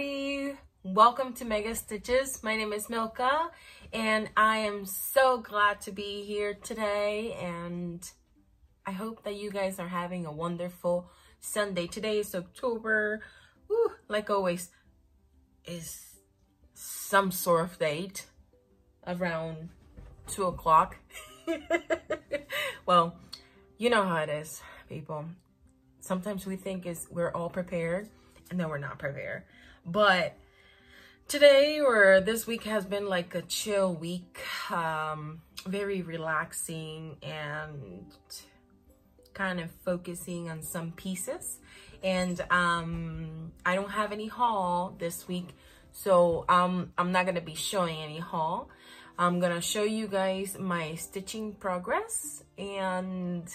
everybody, welcome to Mega Stitches. My name is Milka and I am so glad to be here today, and I hope that you guys are having a wonderful Sunday. Today is October, like always, is some sort of date around 2 o'clock. Well, you know how it is, people. Sometimes we think we're all prepared, and then we're not prepared. But today or this week has been like a chill week, very relaxing and kind of focusing on some pieces. And I don't have any haul this week, so I'm not gonna be showing any haul. I'm gonna show you guys my stitching progress and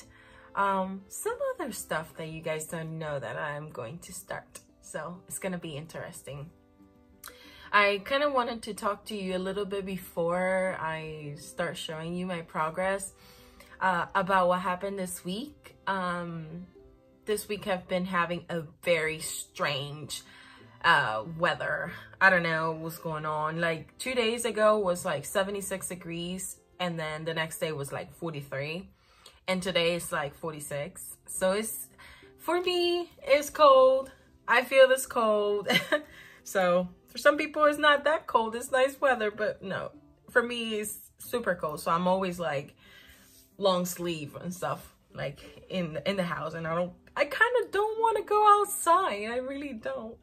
some other stuff that you guys don't know that I'm going to start. So it's gonna be interesting. I kind of wanted to talk to you a little bit before I start showing you my progress about what happened this week. This week I've been having a very strange weather. I don't know what's going on. Like 2 days ago was like 76 degrees, and then the next day was like 43, and today it's like 46. So it's, for me, it's cold. I feel this cold. So for some people it's not that cold, it's nice weather, but no, for me it's super cold. So I'm always like long sleeve and stuff, like in the house, and I kind of don't want to go outside. I really don't.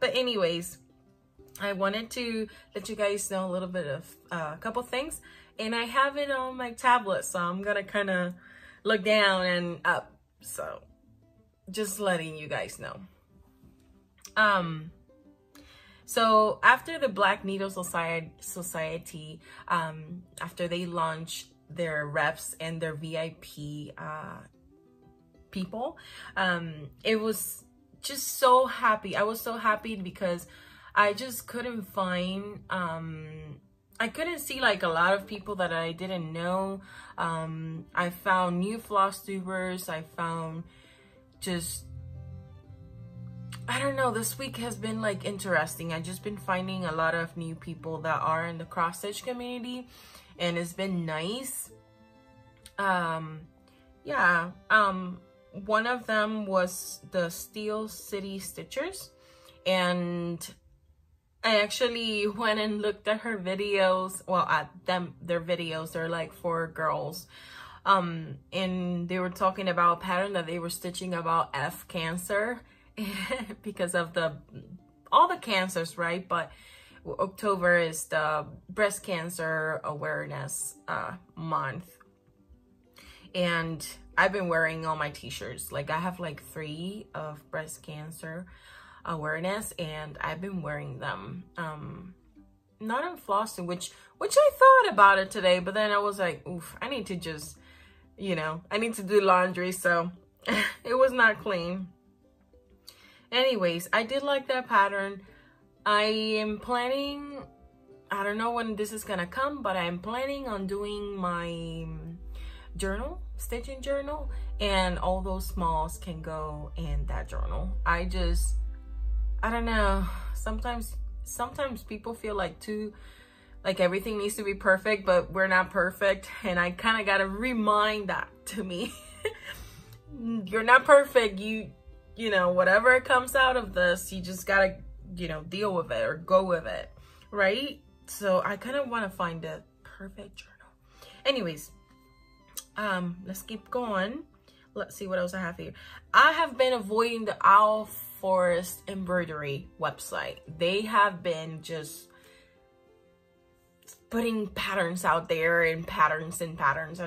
But anyways, I wanted to let you guys know a little bit of a couple things, and I have it on my tablet, so I'm gonna kind of look down and up, so just letting you guys know. So after the Black Needle Society, after they launched their reps and their VIP people, it was just so happy. I was so happy because I just couldn't find, I couldn't see like a lot of people that I didn't know. I found new Flosstubers. I found just, I don't know, this week has been like interesting. I've just been finding a lot of new people that are in the cross stitch community, and it's been nice. Yeah, one of them was the Steel City Stitchers, and I actually went and looked at her videos, well, at them, their videos. They're like four girls. And they were talking about a pattern that they were stitching about F cancer because of all the cancers, right? But October is the breast cancer awareness month, and I've been wearing all my t-shirts. Like I have like 3 of breast cancer awareness, and I've been wearing them. Not on Flosstube, which I thought about it today, but then I was like, oof, I need to just, you know, I need to do laundry, so it was not clean. Anyways, I did like that pattern. I am planning, I don't know when this is gonna come, but I'm planning on doing my journal, stitching journal, and all those smalls can go in that journal. I just, I don't know, sometimes people feel like too, like everything needs to be perfect, but we're not perfect, and I kind of gotta remind that to me. You're not perfect. You know, whatever comes out of this, you just gotta, you know, deal with it or go with it, right? So I kind of want to find a perfect journal. Anyways, let's keep going. Let's see what else I have here. I have been avoiding the Owl Forest Embroidery website. They have been just putting patterns out there and patterns, and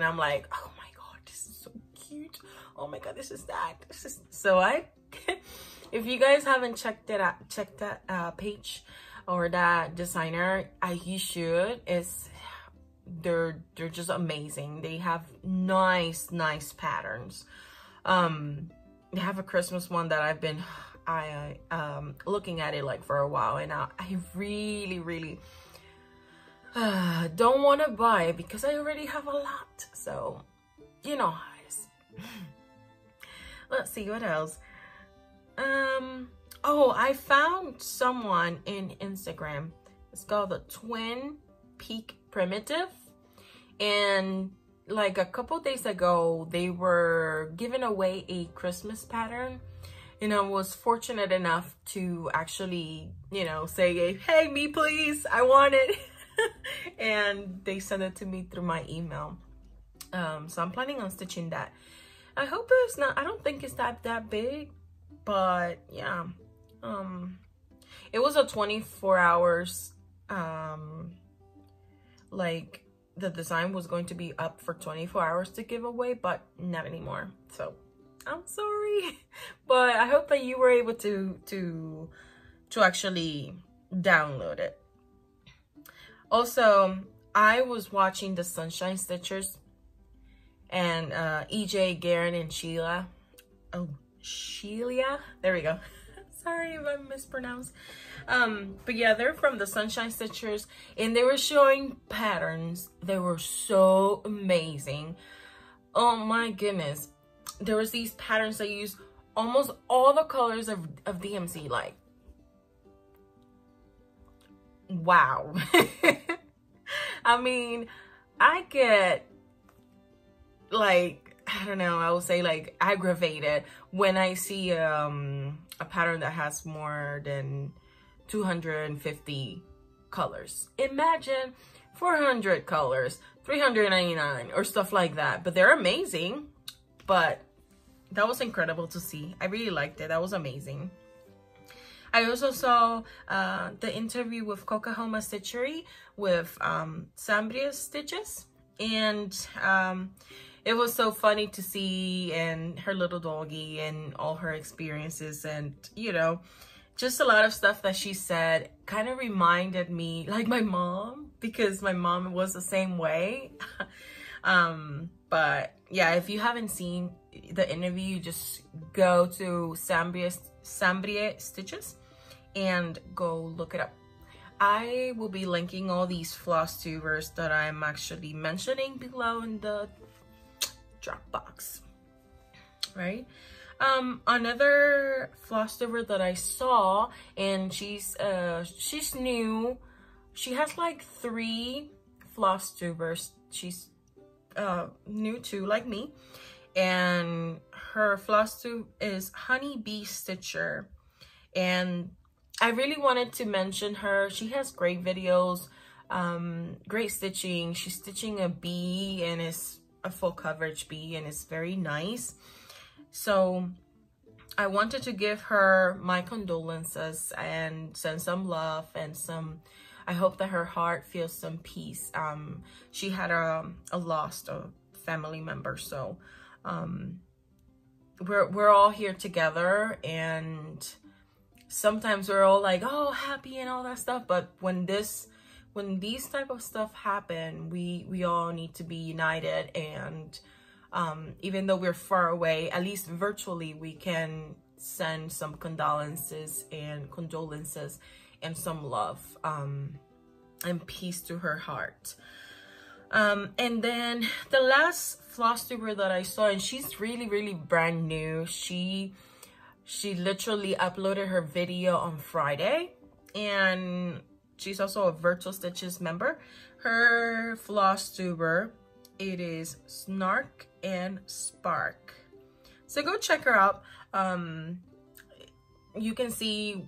I'm like, oh my god, this is so cute. Oh my god, this is that. This is so I. If you guys haven't checked it out, check that page or that designer, you should. It's they're just amazing. They have nice patterns. They have a Christmas one that I've been looking at it like for a while, and I really don't want to buy it because I already have a lot. So you know how it is. Let's see what else. Oh, I found someone in Instagram. It's called the Twin Peak Primitive. And like a couple days ago, they were giving away a Christmas pattern. And I was fortunate enough to actually, you know, say, hey, me, please, I want it. And they sent it to me through my email. So I'm planning on stitching that. I hope it's not, I don't think it's that big, but yeah. It was a 24 hours, like the design was going to be up for 24 hours to give away, but not anymore. So I'm sorry, but I hope that you were able to actually download it. Also, I was watching the Sunshine Stitchers and EJ, Garen, and Sheila. Oh, Sheila? There we go. Sorry if I mispronounced. But yeah, they're from the Sunshine Stitchers, and they were showing patterns. They were so amazing. Oh my goodness. There was these patterns that use almost all the colors of Dmc. Like, wow. I mean, I get, like, I don't know, I would say like aggravated when I see a pattern that has more than 250 colors. Imagine 400 colors, 399 or stuff like that. But they're amazing. But that was incredible to see. I really liked it. That was amazing. I also saw the interview with Cocohama Stitchery with Sambria Stitches. And it was so funny to see, and her little doggy and all her experiences, and you know, just a lot of stuff that she said kind of reminded me like my mom, because my mom was the same way. But yeah, if you haven't seen the interview, just go to Sambria Stitches and go look it up. I will be linking all these Flosstubers that I'm actually mentioning below in the Dropbox, right? Another Flosstuber that I saw, and she's new. She has like 3 Flosstubers. She's new too, like me, and her Flosstube is Honeybee Stitcher, and I really wanted to mention her. She has great videos, great stitching. She's stitching a bee, and it's a full coverage bee, and it's very nice. So I wanted to give her my condolences and send some love and some, I hope that her heart feels some peace. She had a loss of family member, so we're all here together, and sometimes we're all like, oh, happy and all that stuff, but when these type of stuff happen, we all need to be united, and even though we're far away, at least virtually, we can send some condolences and some love and peace to her heart. And then the last Flosstuber that I saw, and she's really, really brand new. She literally uploaded her video on Friday, and she's also a Virtual Stitches member. Her Flosstuber, it is Snark and Spark. So go check her out. You can see,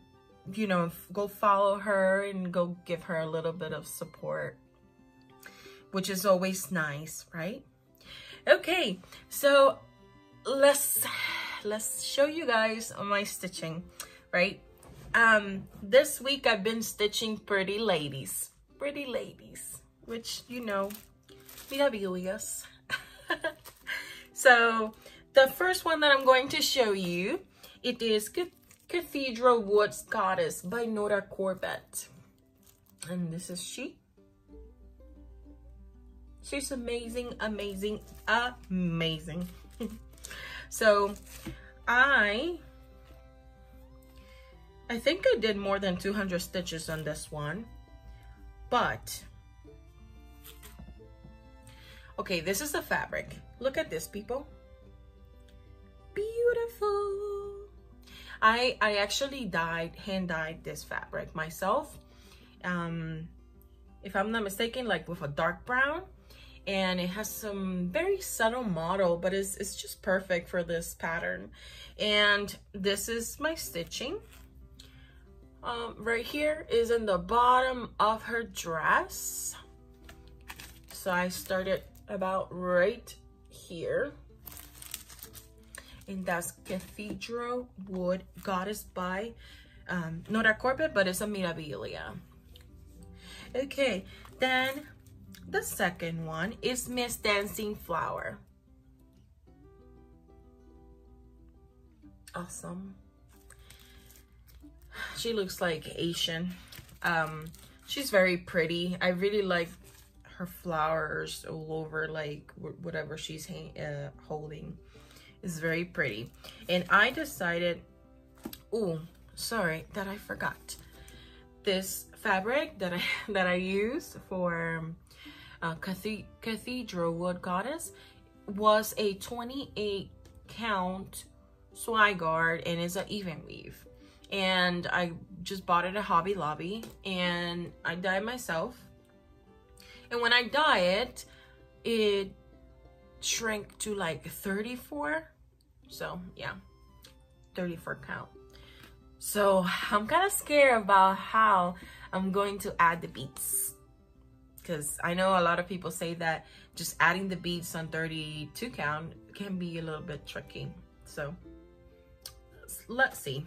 you know, go follow her and go give her a little bit of support, which is always nice, right? Okay, so let's show you guys my stitching, right? This week I've been stitching pretty ladies, which, you know, Mirabilias. So the first one that I'm going to show you, it is Cathedral Woods Goddess by Nora Corbett, and this is she's amazing. So I think I did more than 200 stitches on this one, but okay, this is the fabric. Look at this, people. Beautiful. I actually hand dyed this fabric myself, if I'm not mistaken, like with a dark brown, and it has some very subtle model, but it's just perfect for this pattern. And this is my stitching. Right here is in the bottom of her dress. So I started about right here. And that's Cathedral Woods Goddess by Nora Corbett, but it's a Mirabilia. Okay, then the second one is Miss Dancing Flower. Awesome. She looks like Asian. She's very pretty. I really like her flowers all over, like whatever she's holding. It's very pretty. And I decided, oh, sorry that I forgot. This fabric that I used for Cathedral Woods Goddess was a 28 count swipe guard, and it's an even weave. And I just bought it at Hobby Lobby, and I dye it myself. And when I dye it, it shrank to like 34. So yeah, 34 count. So I'm kind of scared about how I'm going to add the beads, because I know a lot of people say that just adding the beads on 32 count can be a little bit tricky. So let's see.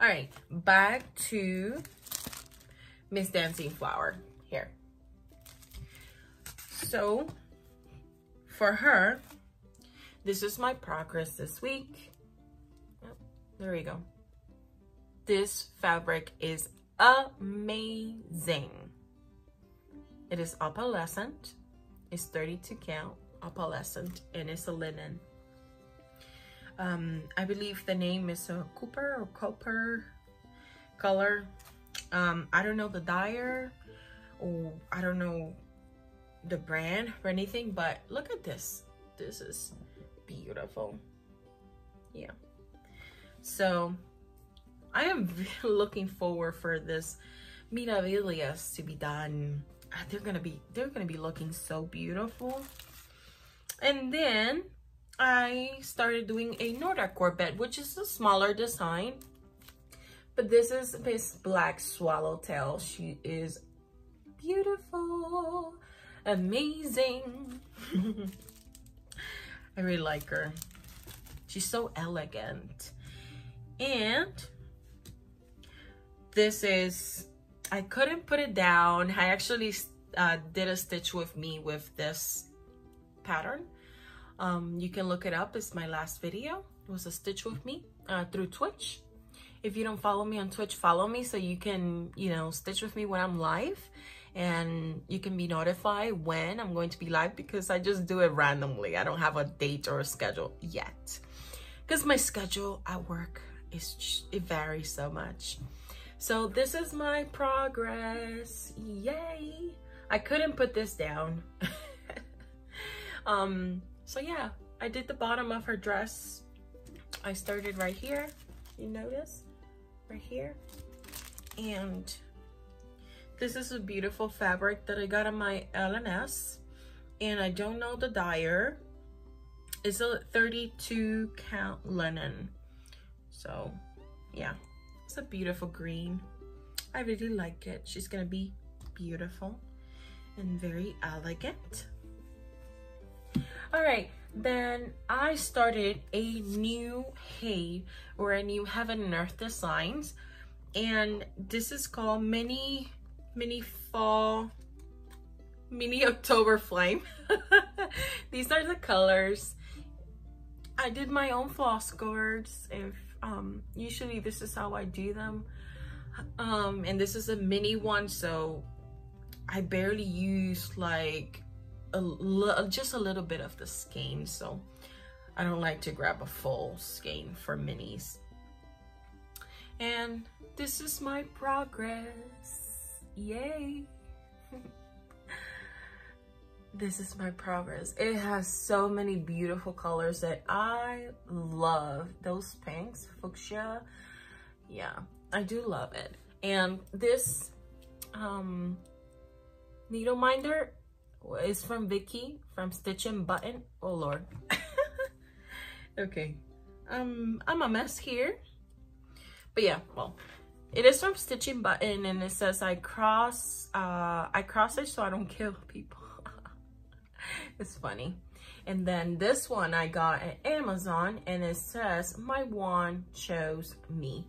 All right, back to Miss Dancing Flower here. So for her, this is my progress this week. Oh, there we go. This fabric is amazing. It is opalescent. It's 32 count, opalescent, and it's a linen. I believe the name is a Cooper or Copper color. I don't know the dyer, or I don't know the brand or anything, but look at this. This is beautiful. Yeah. So I am looking forward for this Mirabilias to be done. They're gonna be looking so beautiful. And then I started doing a Nora Corbett, which is a smaller design, but this is Miss Black Swallowtail. She is beautiful, amazing. I really like her. She's so elegant. And this is, I couldn't put it down. I actually did a stitch with me with this pattern. You can look it up. It's my last video. It was a stitch with me through Twitch. If you don't follow me on Twitch, follow me so you can, you know, stitch with me when I'm live, and you can be notified when I'm going to be live, because I just do it randomly. I don't have a date or a schedule yet, because my schedule at work is, it varies so much. So this is my progress. Yay! I couldn't put this down. So yeah, I did the bottom of her dress. I started right here, you notice, right here. And this is a beautiful fabric that I got on my LNS, and I don't know the dyer. It's a 32 count linen. So yeah, it's a beautiful green. I really like it. She's gonna be beautiful and very elegant. All right, then I started a new Heaven and Earth Designs, and this is called mini October Flame. These are the colors. I did my own floss guards. If usually this is how I do them, and this is a mini one, so I barely use like just a little bit of the skein, so I don't like to grab a full skein for minis. And this is my progress. Yay. This is my progress. It has so many beautiful colors that I love. Those pinks, fuchsia, yeah, I do love it. And this needle minder is from Vicky from Stitching Button. Oh Lord. Okay, I'm a mess here, but yeah, well, it is from Stitching Button, and it says I cross it so I don't kill people. It's funny. And then this one I got at Amazon, and it says my wand chose me.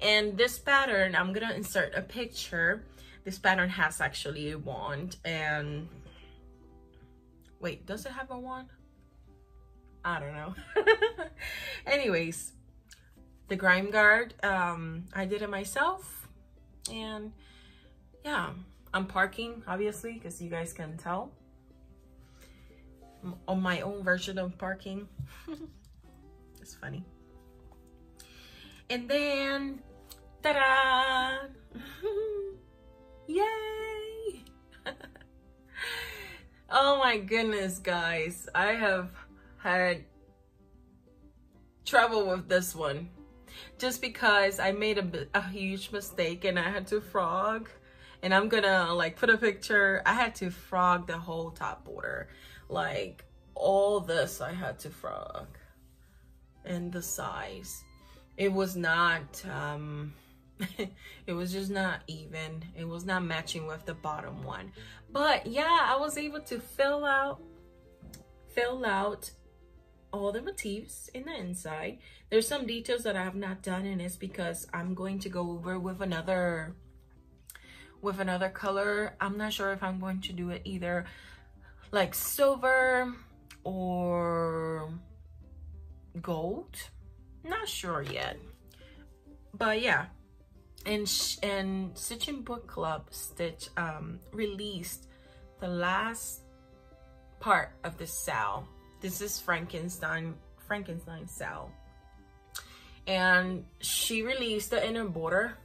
And this pattern, I'm gonna insert a picture. This pattern has actually a wand, and wait, does it have a wand? I don't know. Anyways, the grime guard, I did it myself, and yeah, I'm parking obviously because you guys can tell on my own version of parking. It's funny. And then ta-da! Yay! Oh my goodness, guys, I have had trouble with this one just because I made a huge mistake, and I had to frog, and I'm gonna like put a picture. I had to frog the whole top border, like all this I had to frog, and the size, it was not it was just not even. It was not matching with the bottom one. But yeah, I was able to fill out all the motifs in the inside. There's some details that I have not done, and it's because I'm going to go over with another color. I'm not sure if I'm going to do it either like silver or gold, not sure yet, but yeah. And Stitching Book Club Stitch released the last part of the SAL. This is Frankenstein SAL, and she released the inner border.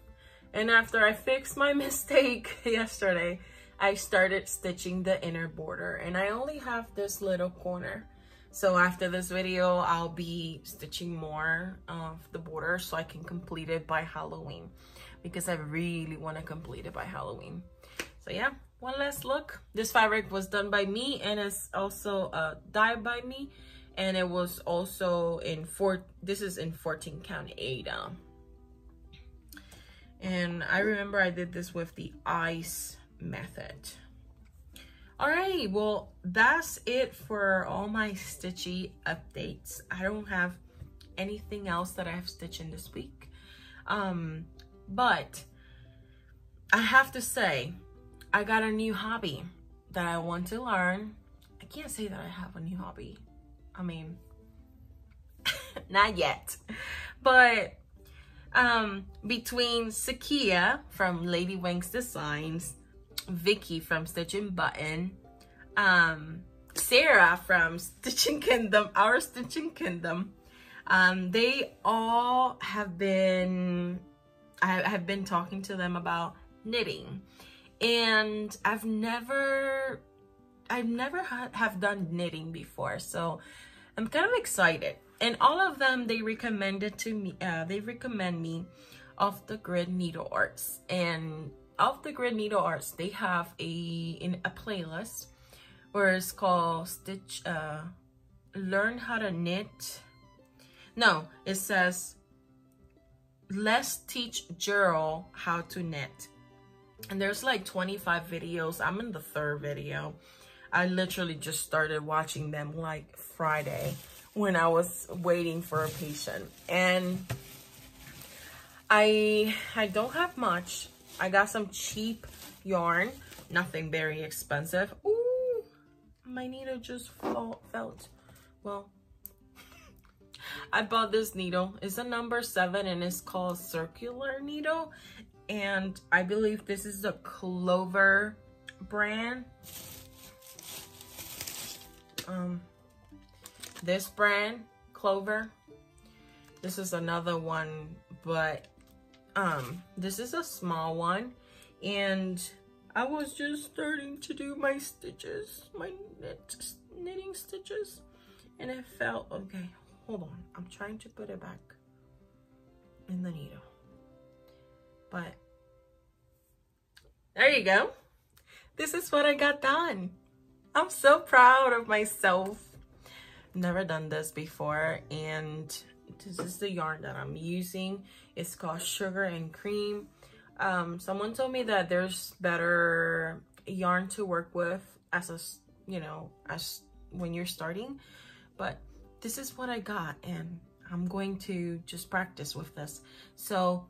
And after I fixed my mistake yesterday, I started stitching the inner border, and I only have this little corner. So after this video, I'll be stitching more of the border so I can complete it by Halloween, because I really want to complete it by Halloween. So yeah. One last look. This fabric was done by me, and it's also dyed by me, and it was also in this is in 14 count Ada. And I remember I did this with the ice method. All right, well, that's it for all my stitchy updates. I don't have anything else that I have stitched in this week, but I have to say, I got a new hobby that I want to learn. I can't say that I have a new hobby. I mean, not yet. But between Sakia from Lady Wing Designs, Vicky from Stitching Button, Sarah from Stitching Kingdom, our Stitching Kingdom, they all have been, I have been talking to them about knitting. And I've never done knitting before, so I'm kind of excited. And all of them, they recommended to me, they recommend me Off the Grid Needle Arts. And Off the Grid Needle Arts, they have a playlist where it's called learn how to knit. No, it says let's teach Gerald how to knit. And there's like 25 videos. I'm in the third video. I literally just started watching them like Friday when I was waiting for a patient. And I don't have much. I got some cheap yarn, nothing very expensive. Ooh, my needle just felt, well, I bought this needle. It's a number 7, and it's called Circular Needle. And I believe this is the Clover brand. This brand, Clover. This is another one, but this is a small one. And I was just starting to do my stitches, my knitting stitches, and it fell. Okay, hold on, I'm trying to put it back in the needle, but there you go. This is what I got done. I'm so proud of myself. Never done this before, and this is the yarn that I'm using. It's called Sugar and Cream. Someone told me that there's better yarn to work with as a, you know, as when you're starting, but this is what I got, and I'm going to just practice with this. So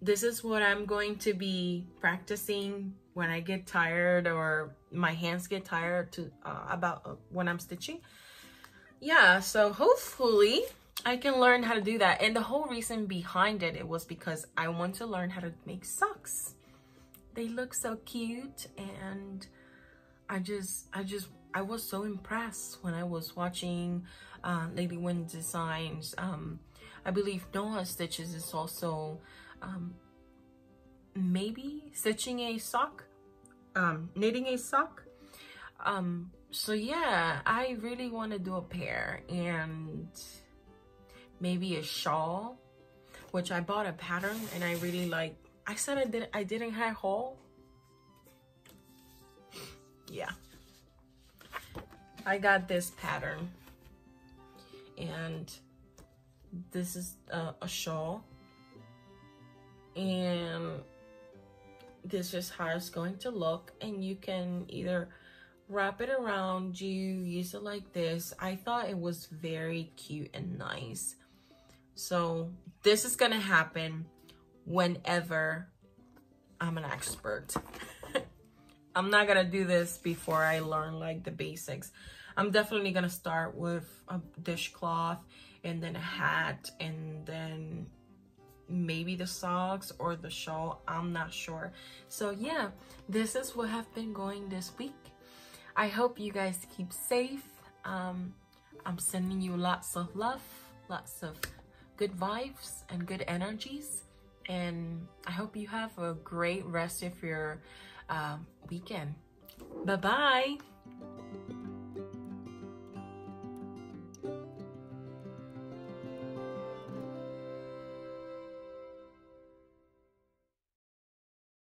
this is what I'm going to be practicing when I get tired or my hands get tired to when I'm stitching. Yeah, so hopefully I can learn how to do that. And the whole reason behind it, it was because I want to learn how to make socks. They look so cute, and I was so impressed when I was watching Lady Wing Designs. I believe Nora Stitches is also maybe stitching a sock, knitting a sock. So yeah, I really want to do a pair, and maybe a shawl, which I bought a pattern and I really like. I said I didn't have a haul. Yeah, I got this pattern, and this is a shawl, and this is how it's going to look. And you can either wrap it around you, use it like this. I thought it was very cute and nice. So this is gonna happen whenever I'm an expert. I'm not gonna do this before I learn like the basics. I'm definitely gonna start with a dishcloth, and then a hat, and then maybe the socks or the shawl, I'm not sure. So yeah, this is what have been going this week. I hope you guys keep safe. I'm sending you lots of love, lots of good vibes and good energies, and I hope you have a great rest of your weekend. Bye-bye.